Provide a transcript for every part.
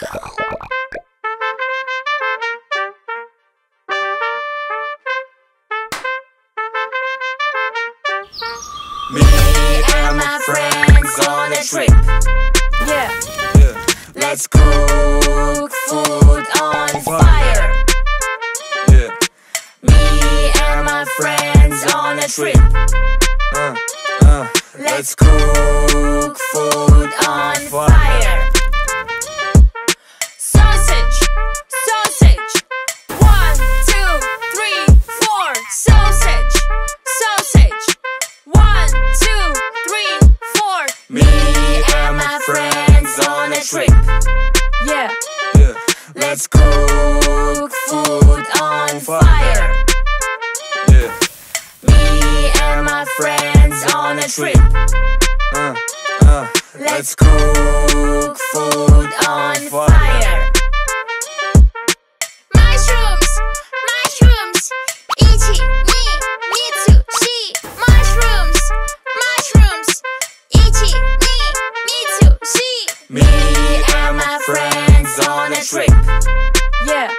Me and my friends on a trip. Yeah. Let's cook food on fire. Yeah. Me and my friends on a trip. Let's cook food on fire. Sausage. 1, 2, 3, 4. Sausage. 1, 2, 3, 4. Me and my friends on a trip. Yeah. Let's cook food on fire. Yeah. Me and my friends on a trip. Let's cook food on fire. Mushrooms. Ichi, ni, mitsu, shi. Mushrooms. Ichi, ni, mitsu, shi. Me and my friends on a trip. Yeah.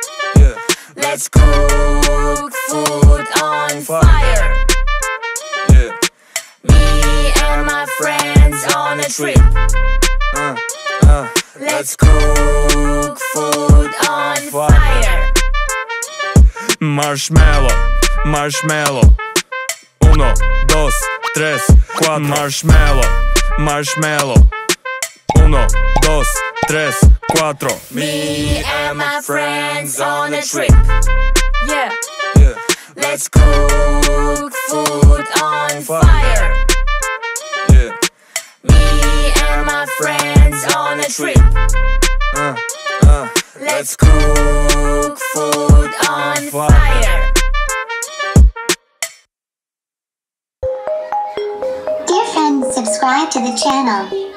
Let's cook food on fire. Yeah. Me and my friends on a trip. Let's cook food on fire. Marshmallow. 1, 2, 3, 4. Marshmallow. 1, 2, 3, 4. Me and my friends on a trip. Yeah. Let's cook food on fire. Yeah. Me and my friends on a trip. Let's cook food on fire. Dear friends, subscribe to the channel.